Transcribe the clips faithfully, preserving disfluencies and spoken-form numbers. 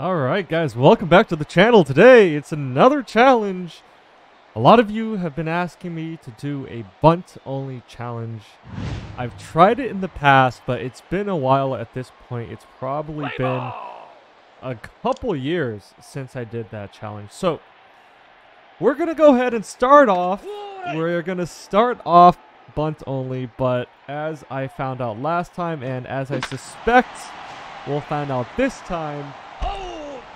Alright guys, welcome back to the channel. Today it's another challenge. A lot of you have been asking me to do a bunt only challenge. I've tried it in the past, but it's been a while at this point. It's probably been a couple years since I did that challenge. So we're gonna go ahead and start off. We're gonna start off bunt only, but as I found out last time, and as I suspect we'll find out this time,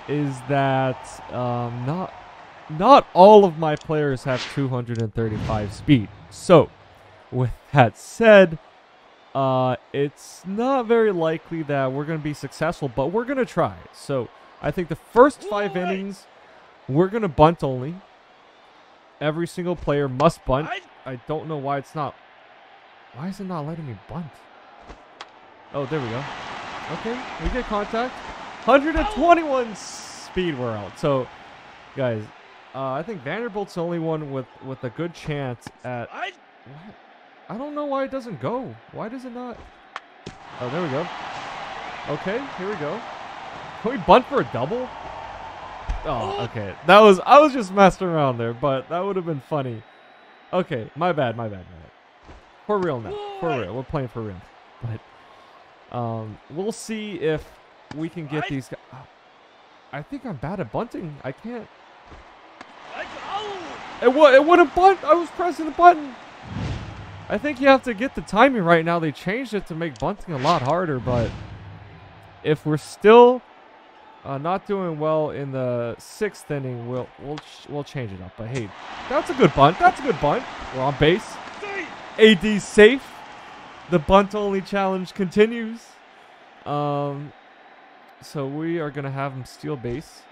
is that um, not not all of my players have two hundred thirty-five speed. So with that said, uh, it's not very likely that we're going to be successful, but we're going to try. So I think the first five what? innings, we're going to bunt only. Every single player must bunt. I, I don't know why it's not. Why is it not letting me bunt? Oh, there we go. Okay, we get contact. one hundred twenty-one speed we're out. So, guys, uh, I think Vanderbilt's the only one with, with a good chance at... I, I don't know why it doesn't go. Why does it not? Oh, there we go. Okay, here we go. Can we bunt for a double? Oh, okay. That was I was just messing around there, but that would have been funny. Okay, my bad, my bad, my bad. For real now. For real. We're playing for real. But um, we'll see if... we can get I, these guys. Oh, I think I'm bad at bunting. I can't. I, oh. It would it wouldn't bunt. I was pressing the button. I think you have to get the timing right now. They changed it to make bunting a lot harder, but if we're still uh, not doing well in the sixth inning, we'll we'll we'll change it up. But hey, that's a good bunt. That's a good bunt. We're on base. A D safe. The bunt only challenge continues. Um. So we are going to have him steal base.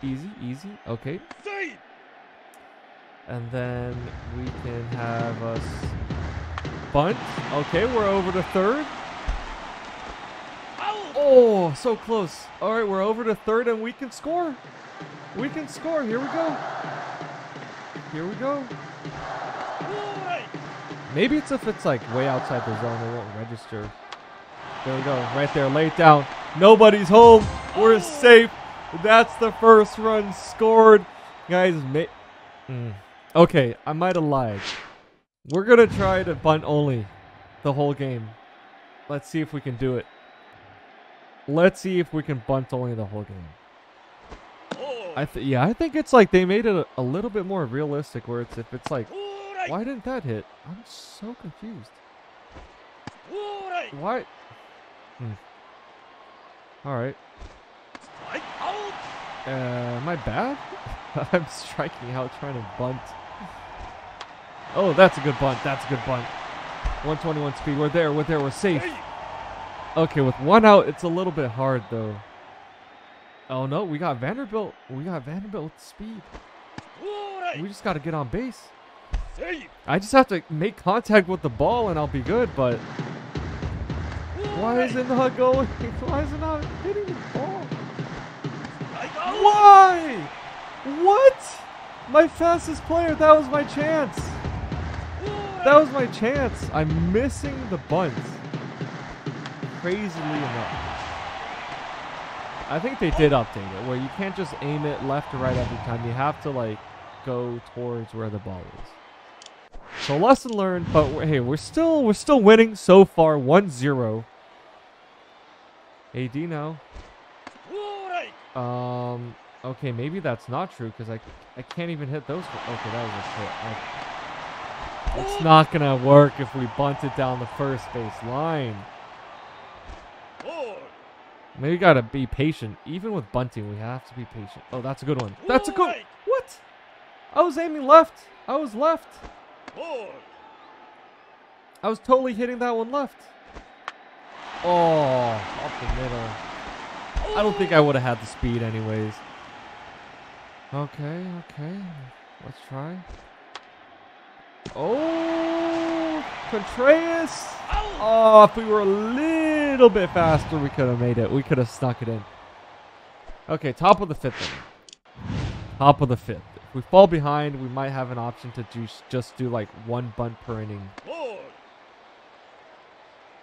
Easy, easy. Okay. And then we can have us bunt. Okay, we're over to third. Oh, so close. All right, we're over to third and we can score. We can score. Here we go. Here we go. Maybe it's if it's like way outside the zone, they won't register. There we go. Right there, laid down. Nobody's home. We're oh. safe. That's the first run scored. Guys, mm. okay, I might have lied. We're going to try to bunt only the whole game. Let's see if we can do it. Let's see if we can bunt only the whole game. Oh. I th yeah, I think it's like they made it a, a little bit more realistic where it's if it's like, right. why didn't that hit? I'm so confused. Right. Why? Hmm. Alright. Uh, am I bad? I'm striking out trying to bunt. Oh, that's a good bunt. That's a good bunt. one twenty-one speed. We're there. We're there. We're safe. Okay, with one out, it's a little bit hard, though. Oh, no. We got Vanderbilt. We got Vanderbilt speed. We just got to get on base. I just have to make contact with the ball, and I'll be good, but... why is it not going? Why is it not hitting the ball? Why? What? My fastest player. That was my chance. That was my chance. I'm missing the bunt. Crazily enough. I think they did update it where you can't just aim it left or right every time. You have to like go towards where the ball is. So lesson learned, but hey, we're still we're still winning so far, one zero. A D now. Um. Okay, maybe that's not true because I I can't even hit those. Okay, that was a hit. I, it's not gonna work if we bunt it down the first base line. Maybe we gotta be patient. Even with bunting, we have to be patient. Oh, that's a good one. That's a good. What? I was aiming left. I was left. I was totally hitting that one left. Oh, off the middle. I don't think I would have had the speed anyways. Okay, okay. Let's try. Oh, Contreras. Oh, if we were a little bit faster, we could have made it. We could have snuck it in. Okay, top of the fifth. Then. Top of the fifth. If we fall behind, we might have an option to do, just do like one bunt per inning.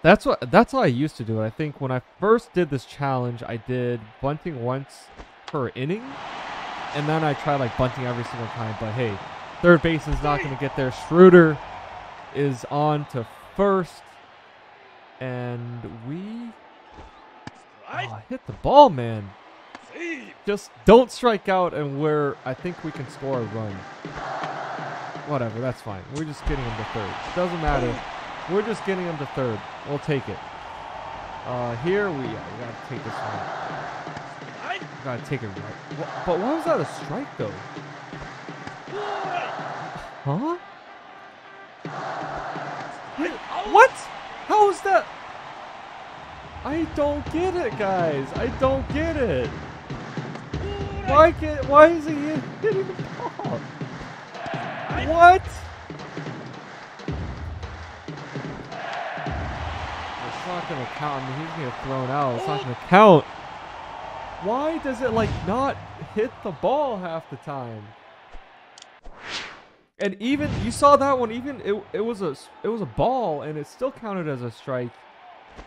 That's what that's what I used to do. I think when I first did this challenge, I did bunting once per inning, and then I tried like bunting every single time. But hey, third base is not going to get there. Schroeder is on to first, and we oh, hit the ball, man. Just don't strike out, and we're I think we can score a run. Whatever, that's fine. We're just getting him to third. Doesn't matter. We're just getting him to third. We'll take it. Uh, here we are. We gotta take this one. We gotta take it right. But why was that a strike though? Huh? What? How is that? I don't get it, guys. I don't get it. Why can't? Why is he hitting the ball? What? It's not gonna count. I mean, he's gonna get thrown out. It's not gonna count. Why does it like not hit the ball half the time? And even you saw that one. Even it, it was a it was a ball, and it still counted as a strike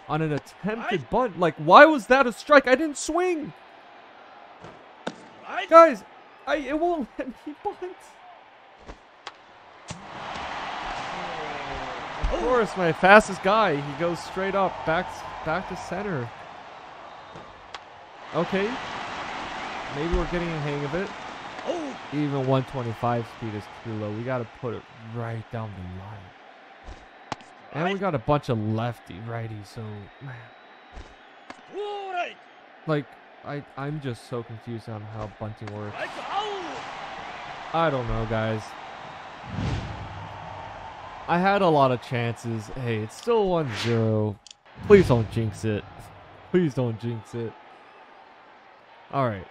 on an attempted I... bunt. Like, why was that a strike? I didn't swing. I... Guys, I it won't let me bunt. Oh. Of course, my fastest guy. He goes straight up, back, back to center. Okay, maybe we're getting a hang of it. Oh. Even one twenty-five speed is too low. We got to put it right down the line. And we got a bunch of lefty righty, so man, like I I'm just so confused on how bunting works. I don't know, guys. I had a lot of chances. Hey, it's still one zero. Please don't jinx it. Please don't jinx it. All right.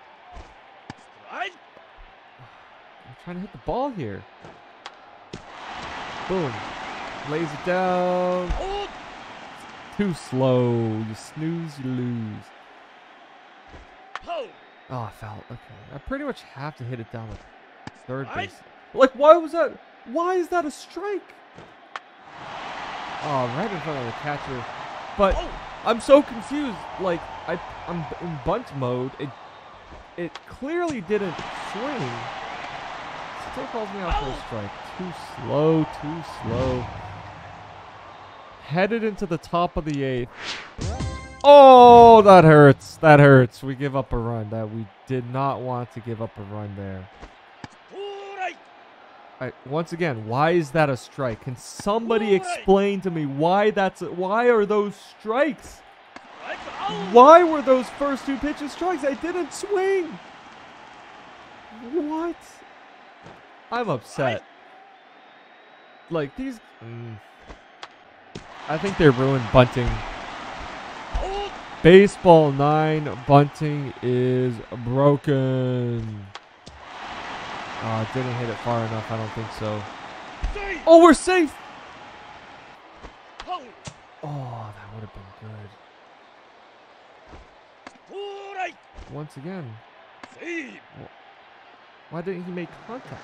I'm trying to hit the ball here. Boom. Lays it down. Oh. Too slow. You snooze, you lose. Oh, I fouled. Okay. I pretty much have to hit it down with third base. I... Like, why was that? Why is that a strike? Oh, right in front of the catcher. But oh. I'm so confused. Like, I, I'm in bunt mode. It, it clearly didn't swing. Still calls me out for a strike. Too slow. Too slow. Headed into the top of the eighth. Oh, that hurts. That hurts. We give up a run. That we did not want to give up a run there. I, once again, why is that a strike? Can somebody explain to me why that's a, why are those strikes? Why were those first two pitches strikes? I didn't swing. What? I'm upset. Like these. Mm. I think they ruined bunting. Baseball nine bunting is broken. Uh, didn't hit it far enough. I don't think so. Safe. Oh, we're safe. Oh, oh that would have been good. All right. Once again. Safe. Why didn't he make contact?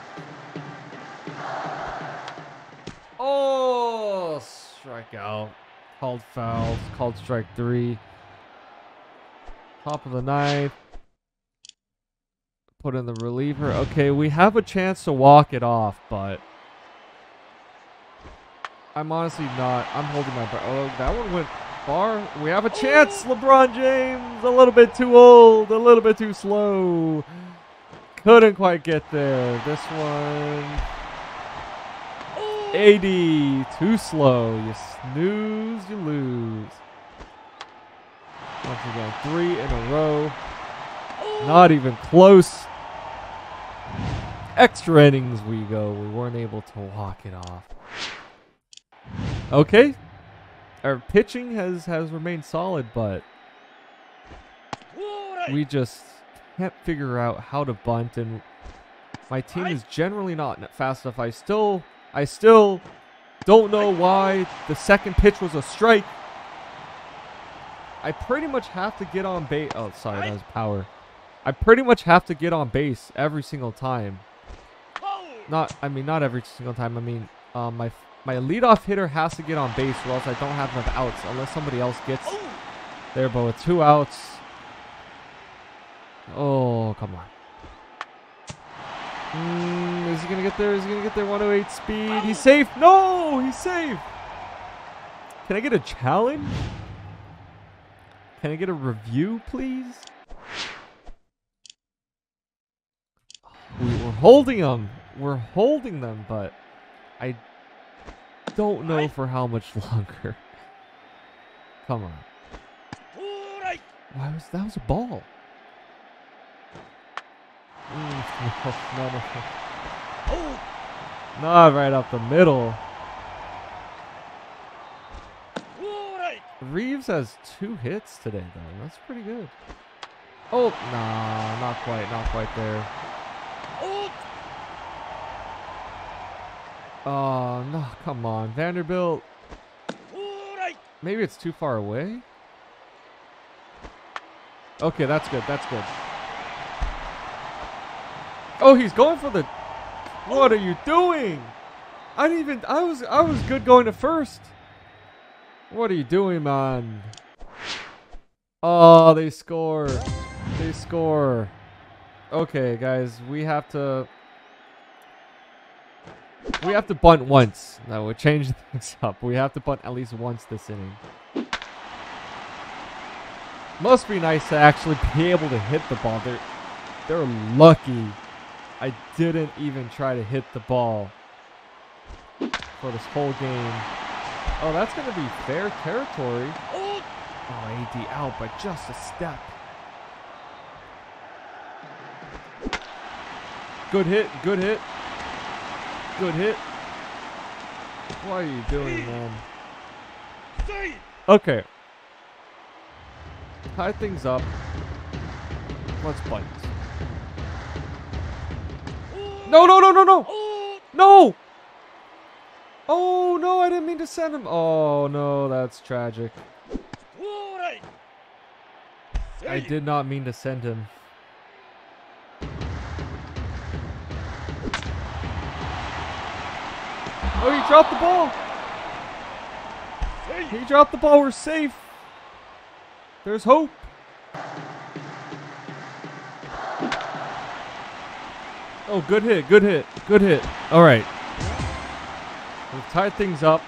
Oh, strikeout. Called fouls. Called strike three. Top of the ninth. Put in the reliever. Okay, we have a chance to walk it off, but I'm honestly not. I'm holding my breath. Oh, that one went far. We have a chance. Oh. LeBron James, a little bit too old, a little bit too slow. Couldn't quite get there. This one. Oh. A D, too slow. You snooze, you lose. Once again, three in a row. Oh. Not even close. Extra innings we go. We weren't able to walk it off. Okay. Our pitching has, has remained solid, but we just can't figure out how to bunt, and my team is generally not fast enough. I still I still don't know why the second pitch was a strike. I pretty much have to get on base. Oh, sorry, that was power. I pretty much have to get on base every single time. Not, I mean, not every single time. I mean, um, my My leadoff hitter has to get on base or else I don't have enough outs unless somebody else gets there. But with two outs. Oh, come on. Mm, is he going to get there? Is he going to get there? one oh eight speed. He's safe. No, he's safe. Can I get a challenge? Can I get a review, please? We were holding them. We're holding them, but I don't know for how much longer. Come on. Why was that was a ball? Not right up the middle. Reeves has two hits today, though. That's pretty good. Oh, nah, not quite, not quite there. Oh, no, come on, Vanderbilt. Maybe it's too far away. Okay, that's good, that's good. Oh, he's going for the... What are you doing? I didn't even... I was, I was good going to first. What are you doing, man? Oh, they score. They score. Okay, guys, we have to... We have to bunt once. No, we'll change things up. We have to bunt at least once this inning. Must be nice to actually be able to hit the ball. They're, they're lucky I didn't even try to hit the ball for this whole game. Oh, that's going to be fair territory. Oh, A D out by just a step. Good hit, good hit. Good hit. What are you doing, man? Okay. Tie things up. Let's bite. No, no, no, no, no. No. Oh, no, I didn't mean to send him. Oh, no, that's tragic. I did not mean to send him. Oh, he dropped the ball. He dropped the ball. We're safe. There's hope. Oh, good hit, good hit, good hit. All right. We've tied things up.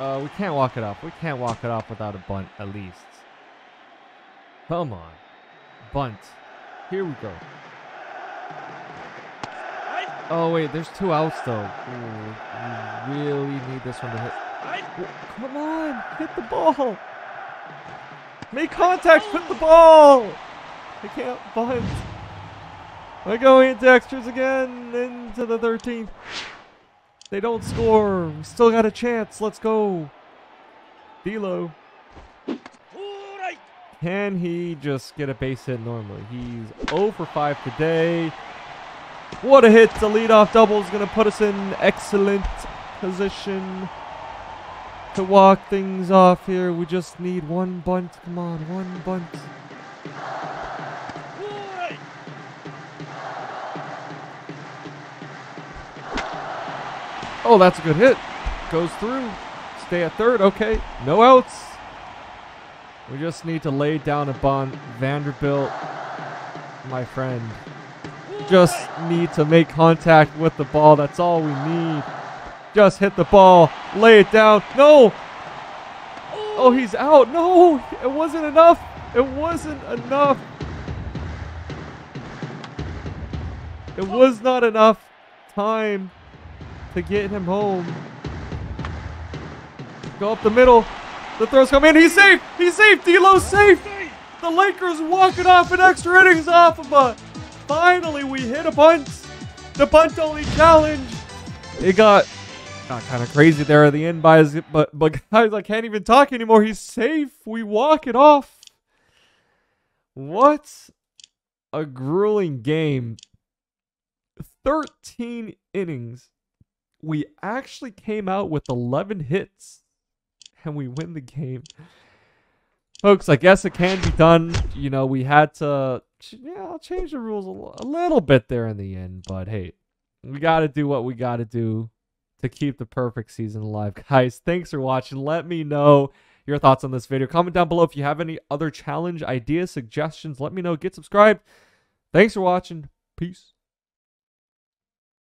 Uh, we can't walk it off. We can't walk it off without a bunt, at least. Come on. Bunt. Here we go. Oh, wait. There's two outs, though. Ooh, we really need this one to hit. Come on. Hit the ball. Make contact with the ball. I can't bunt. We're going into extras again. Into the thirteenth. They don't score. We still got a chance. Let's go. D'Lo. Can he just get a base hit normally? He's oh for five today. What a hit. The leadoff double is going to put us in excellent position to walk things off here. We just need one bunt. Come on, one bunt. Oh, that's a good hit. Goes through. Stay at third. Okay. No outs. We just need to lay down a bunt. Vanderbilt, my friend. Just need to make contact with the ball. That's all we need. Just hit the ball. Lay it down. No. Oh, he's out. No. It wasn't enough. It wasn't enough. It was not enough time to get him home. Go up the middle. The throw's come in. He's safe. He's safe. D'Lo's safe. The Lakers walking off an extra innings off of a... Finally, we hit a bunt. The bunt-only challenge. It got, got kind of crazy there at the end, by his, but, but guys, I can't even talk anymore. He's safe. We walk it off. What a grueling game. thirteen innings. We actually came out with eleven hits and we win the game. Folks, I guess it can be done. You know, we had to, yeah, I'll change the rules a, l a little bit there in the end, but hey, we got to do what we got to do to keep the perfect season alive. Guys, thanks for watching. Let me know your thoughts on this video. Comment down below if you have any other challenge ideas, suggestions. Let me know. Get subscribed. Thanks for watching. Peace.